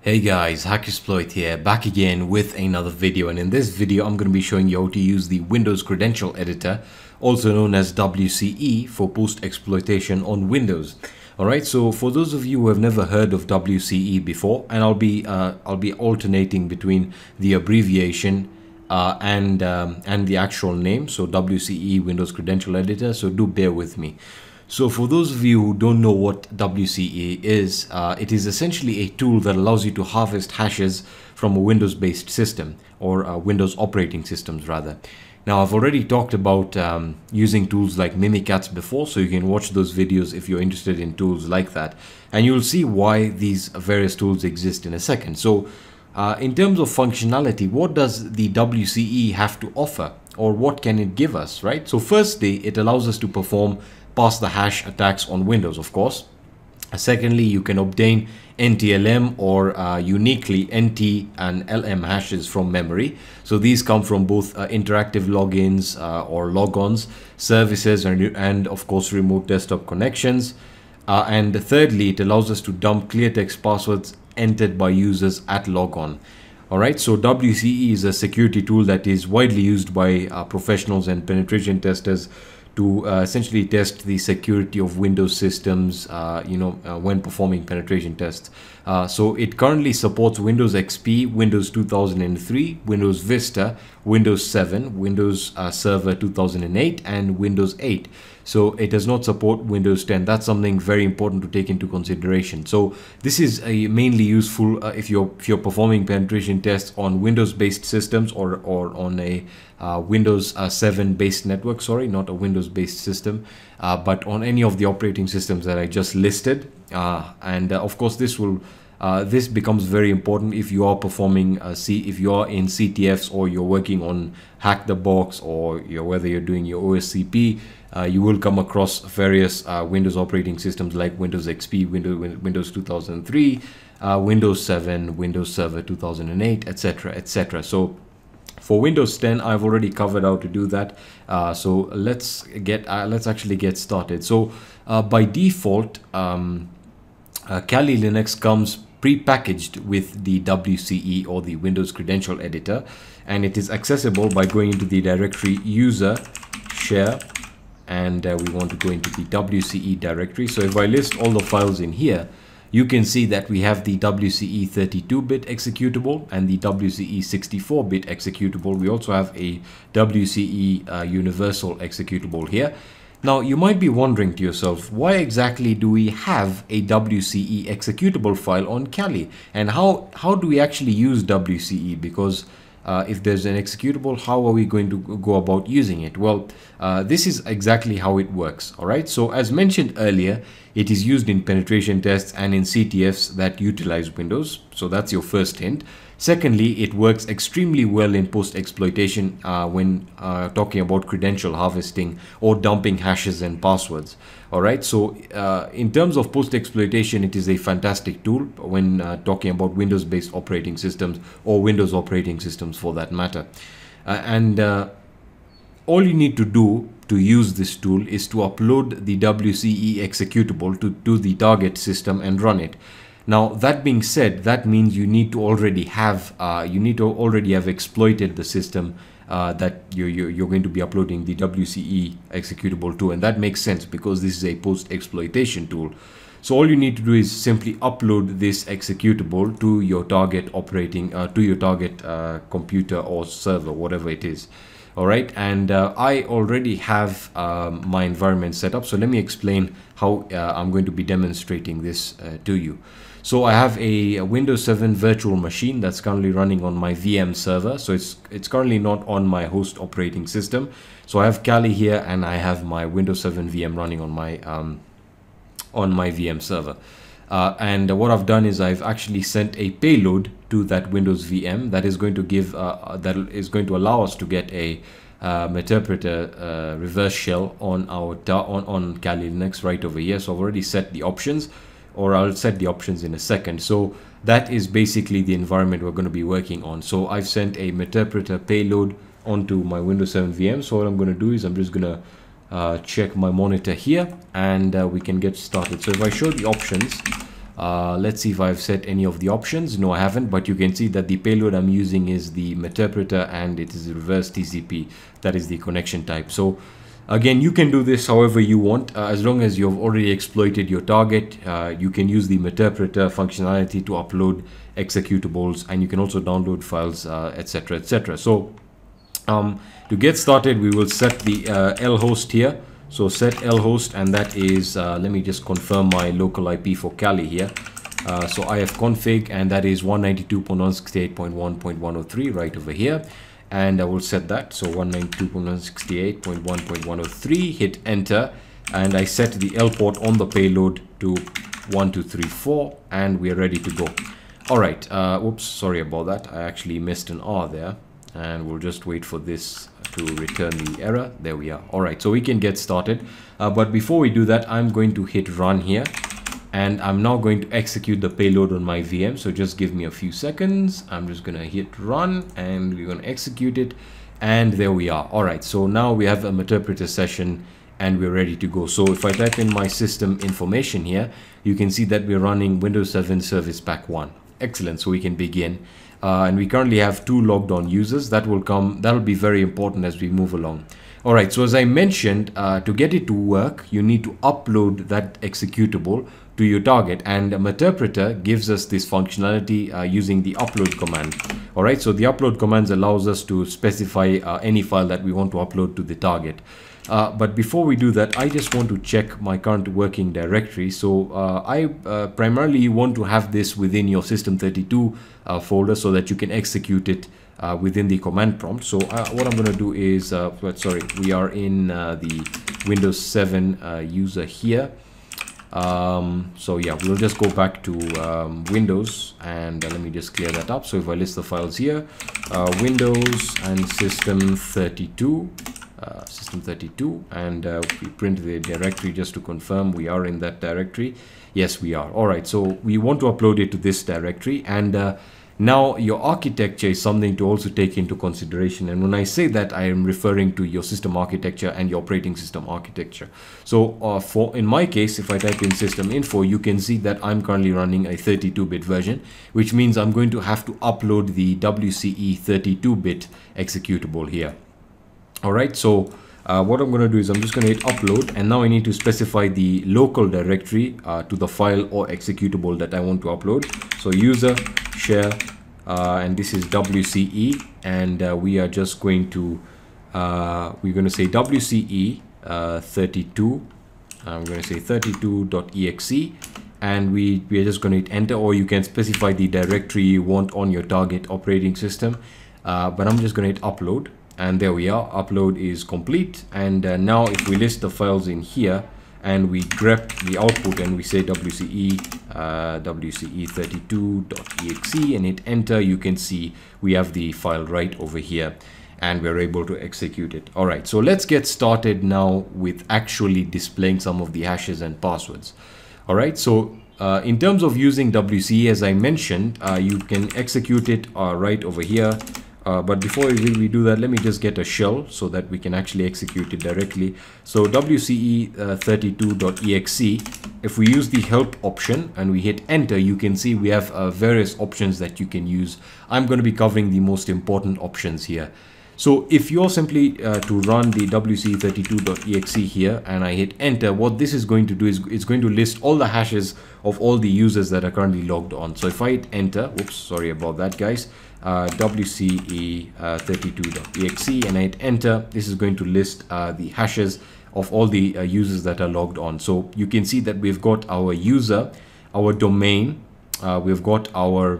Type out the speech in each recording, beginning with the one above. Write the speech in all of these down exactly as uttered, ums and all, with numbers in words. Hey guys, HackExploit here, back again with another video, and in this video I'm going to be showing you how to use the Windows Credential Editor, also known as W C E, for post-exploitation on Windows. Alright, so for those of you who have never heard of W C E before, and I'll be, uh, I'll be alternating between the abbreviation Uh, and um, and the actual name, so W C E, Windows Credential Editor, so do bear with me. So for those of you who don't know what W C E is, uh, it is essentially a tool that allows you to harvest hashes from a Windows-based system, or uh, Windows operating systems rather. Now, I've already talked about um, using tools like Mimikatz before, so you can watch those videos if you're interested in tools like that, and you'll see why these various tools exist in a second. So Uh, in terms of functionality, what does the W C E have to offer, or what can it give us, right? So firstly, it allows us to perform pass the hash attacks on Windows, of course. Secondly, you can obtain N T L M or uh, uniquely N T and L M hashes from memory. So these come from both uh, interactive logins uh, or logons, services, and, and of course remote desktop connections. Uh, and thirdly, it allows us to dump clear text passwords entered by users at logon. All right, so W C E is a security tool that is widely used by uh, professionals and penetration testers to uh, essentially test the security of Windows systems, uh, you know, uh, when performing penetration tests. Uh, so it currently supports Windows X P, Windows two thousand three, Windows Vista, Windows seven, Windows uh, Server two thousand eight, and Windows eight. So it does not support Windows ten. That's something very important to take into consideration. So this is a mainly useful uh, if you're if you're performing penetration tests on Windows-based systems, or or on a uh, Windows uh, seven based network. Sorry, not a Windows based system, uh, but on any of the operating systems that I just listed, uh, and uh, of course this will uh, this becomes very important if you are performing uh, see if you are in C T Fs, or you're working on hack the box, or you're, whether you're doing your O S C P, uh, you will come across various uh, Windows operating systems like Windows X P, Windows Windows two thousand three, uh, Windows seven, Windows Server two thousand eight, etc, etc. So for Windows ten, I've already covered how to do that, uh, so let's get uh, let's actually get started. So uh, by default, um, uh, Kali Linux comes pre-packaged with the W C E, or the Windows Credential Editor, and it is accessible by going into the directory user share, and uh, we want to go into the W C E directory. So if I list all the files in here, you can see that we have the W C E thirty-two bit executable and the W C E sixty-four bit executable. We also have a W C E uh, universal executable here. Now, you might be wondering to yourself, why exactly do we have a W C E executable file on Kali? And how, how do we actually use W C E? Because Uh, if there's an executable, how are we going to go about using it? Well, uh, this is exactly how it works. All right. So as mentioned earlier, it is used in penetration tests and in C T Fs that utilize Windows. So that's your first hint. Secondly, it works extremely well in post-exploitation uh, when uh, talking about credential harvesting or dumping hashes and passwords. All right. So uh, in terms of post-exploitation, it is a fantastic tool when uh, talking about Windows-based operating systems, or Windows operating systems for that matter. Uh, and uh, all you need to do to use this tool is to upload the W C E executable to, to the target system and run it. Now, that being said, that means you need to already have uh, you need to already have exploited the system uh, that you, you, you're going to be uploading the W C E executable to, and that makes sense because this is a post-exploitation tool. So all you need to do is simply upload this executable to your target operating uh, to your target uh, computer or server, whatever it is. All right, and uh, I already have um, my environment set up, so let me explain how uh, I'm going to be demonstrating this uh, to you. So I have a, a Windows seven virtual machine that's currently running on my V M server, so it's it's currently not on my host operating system. So I have Kali here, and I have my Windows seven V M running on my um, on my V M server. Uh, and what I've done is I've actually sent a payload to that Windows V M that is going to give uh, that is going to allow us to get a uh, Meterpreter uh, reverse shell on our on on Kali Linux right over here. So I've already set the options, or I'll set the options in a second. So that is basically the environment we're going to be working on. So I've sent a Meterpreter payload onto my Windows seven V M. So what I'm going to do is I'm just going to Uh, check my monitor here, and uh, we can get started. So if I show the options, Uh, let's see if I've set any of the options. No, I haven't, but you can see that the payload I'm using is the Meterpreter, and it is reverse T C P. That is the connection type. So again, you can do this however you want. Uh, as long as you've already exploited your target, uh, you can use the Meterpreter functionality to upload executables, and you can also download files, et cetera, uh, et cetera. So um, to get started, we will set the uh, L host here. So set L host, and that is, uh, let me just confirm my local I P for Kali here. Uh, so ifconfig, and that is one ninety-two dot one sixty-eight dot one dot one oh three right over here. And I will set that, so one ninety-two dot one sixty-eight dot one dot one oh three, hit enter, and I set the L port on the payload to one two three four, and we are ready to go. All right, uh, oops, sorry about that, I actually missed an R there, and we'll just wait for this to return the error. There we are. All right, so we can get started, uh, but before we do that, I'm going to hit run here, and I'm now going to execute the payload on my V M. So just give me a few seconds. I'm just going to hit run, and we're going to execute it. And there we are. All right. So now we have a Meterpreter session and we're ready to go. So if I type in my system information here, you can see that we're running Windows seven Service Pack one. Excellent. So we can begin. Uh, and we currently have two logged on users. That will come. That'll be very important as we move along. All right. So as I mentioned, uh, to get it to work, you need to upload that executable to your target, and Meterpreter gives us this functionality uh, using the upload command. All right, so the upload commands allows us to specify uh, any file that we want to upload to the target. Uh, but before we do that, I just want to check my current working directory. So uh, I uh, primarily want to have this within your system thirty-two uh, folder so that you can execute it uh, within the command prompt. So uh, what I'm going to do is, uh, sorry, we are in uh, the Windows seven uh, user here. Um, so yeah, we'll just go back to um, Windows, and uh, let me just clear that up. So if I list the files here, uh, Windows and system thirty-two, uh, system thirty-two, and uh, we print the directory just to confirm we are in that directory. Yes, we are. All right, so we want to upload it to this directory, and uh, now your architecture is something to also take into consideration. And when I say that, I am referring to your system architecture and your operating system architecture. So uh, for in my case, if I type in system info, you can see that I'm currently running a thirty-two bit version, which means I'm going to have to upload the W C E thirty-two bit executable here. All right, so uh, what I'm going to do is I'm just going to hit upload, and now I need to specify the local directory uh, to the file or executable that I want to upload. So user share, uh, and this is W C E, and uh, we are just going to uh, we're going to say W C E uh, thirty-two. I'm going to say thirty-two dot E X E, and we we are just going to hit enter, or you can specify the directory you want on your target operating system. Uh, but I'm just going to hit upload, and there we are. Upload is complete, and uh, now if we list the files in here and we grep the output and we say W C E. Uh, W C E thirty-two dot E X E and hit enter, you can see we have the file right over here, and we're able to execute it. All right, so let's get started now with actually displaying some of the hashes and passwords. All right, so uh, in terms of using W C E, as I mentioned, uh, you can execute it uh, right over here. Uh, but before we do that, let me just get a shell so that we can actually execute it directly. So W C E uh, thirty-two dot E X E, if we use the help option and we hit enter, you can see we have uh, various options that you can use. I'm going to be covering the most important options here. So if you're simply uh, to run the W C E thirty-two dot E X E here and I hit enter, what this is going to do is it's going to list all the hashes of all the users that are currently logged on. So if I hit enter, oops, sorry about that, guys. Uh, W C E thirty-two dot E X E and I hit enter, this is going to list uh, the hashes of all the uh, users that are logged on. So you can see that we've got our user, our domain, uh, we've got our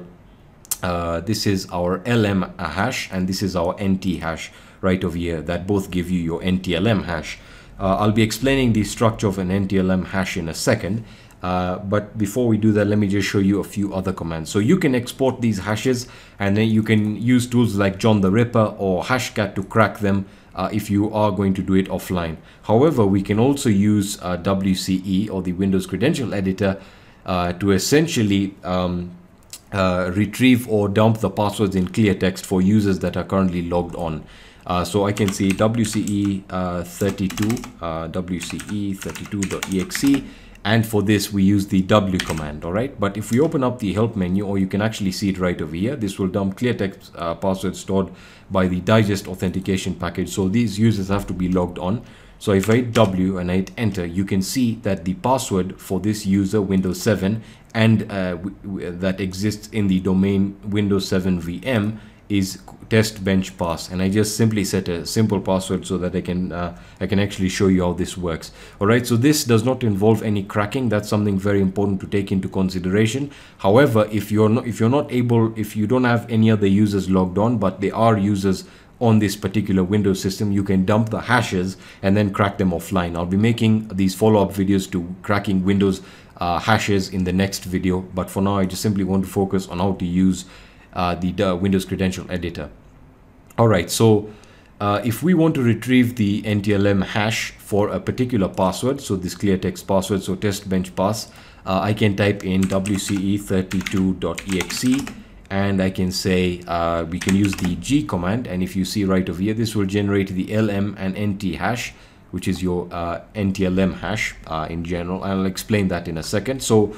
uh, this is our L M hash, and this is our N T hash right over here, that both give you your N T L M hash. uh, I'll be explaining the structure of an N T L M hash in a second. Uh, but before we do that, let me just show you a few other commands. So you can export these hashes, and then you can use tools like John the Ripper or Hashcat to crack them uh, if you are going to do it offline. However, we can also use uh, W C E or the Windows Credential Editor uh, to essentially um, uh, retrieve or dump the passwords in clear text for users that are currently logged on. Uh, so I can see W C E thirty-two, uh, W C E thirty-two dot E X E. And for this, we use the W command, all right? But if we open up the help menu, or you can actually see it right over here, this will dump clear text uh, passwords stored by the digest authentication package. So these users have to be logged on. So if I hit W and I hit enter, you can see that the password for this user, Windows seven, and uh, that exists in the domain Windows seven V M is test bench pass, and I just simply set a simple password so that I can uh, I can actually show you how this works. All right, so this does not involve any cracking. That's something very important to take into consideration. However, if you're not if you're not able if you don't have any other users logged on, but they are users on this particular Windows system, you can dump the hashes and then crack them offline. I'll be making these follow-up videos to cracking Windows uh, hashes in the next video, but for now I just simply want to focus on how to use Uh, the uh, Windows Credential Editor. All right, so uh, if we want to retrieve the N T L M hash for a particular password, so this clear text password, so test bench pass, uh, I can type in W C E thirty-two dot E X E, and I can say uh, we can use the G command, and if you see right over here, this will generate the L M and N T hash, which is your uh, N T L M hash uh, in general, and I'll explain that in a second. So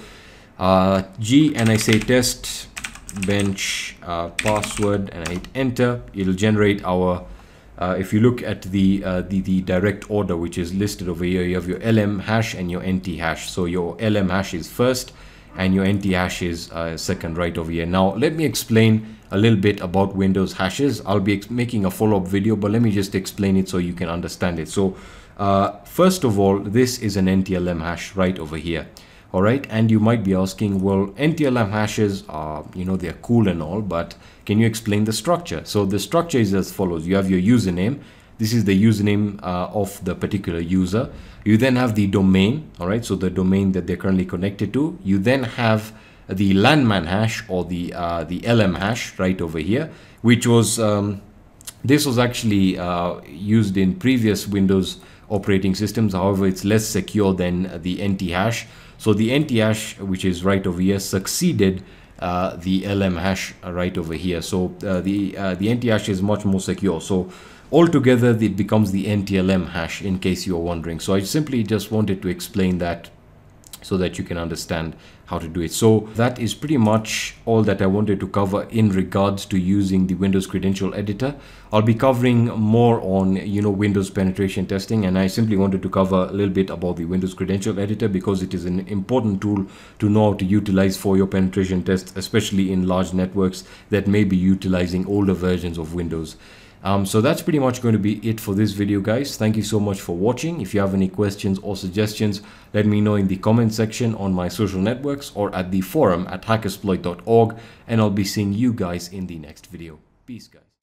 uh, G, and I say test bench uh, password, and I hit enter. It'll generate our uh, if you look at the, uh, the the direct order which is listed over here, you have your L M hash and your N T hash. So your L M hash is first and your N T hash is uh, second right over here. Now let me explain a little bit about Windows hashes. I'll be making a follow-up video, but let me just explain it so you can understand it. So uh, first of all, this is an N T L M hash right over here. All right, and you might be asking, well, N T L M hashes are, you know, they're cool and all, but can you explain the structure? So the structure is as follows. You have your username. This is the username uh, of the particular user. You then have the domain, all right, so the domain that they're currently connected to. You then have the LANman hash, or the, uh, the L M hash right over here, which was, um, this was actually uh, used in previous Windows operating systems. However, it's less secure than the N T hash. So the N T hash, which is right over here, succeeded uh, the L M hash right over here. So uh, the uh, the N T hash is much more secure. So altogether, it becomes the N T L M hash, in case you're wondering. So I simply just wanted to explain that so that you can understand how to do it. So that is pretty much all that I wanted to cover in regards to using the Windows Credential Editor. I'll be covering more on, you know, Windows penetration testing, and I simply wanted to cover a little bit about the Windows Credential Editor because it is an important tool to know how to utilize for your penetration tests, especially in large networks that may be utilizing older versions of Windows. Um, so that's pretty much going to be it for this video, guys. Thank you so much for watching. If you have any questions or suggestions, let me know in the comment section on my social networks or at the forum at hackersploit dot org, and I'll be seeing you guys in the next video. Peace, guys.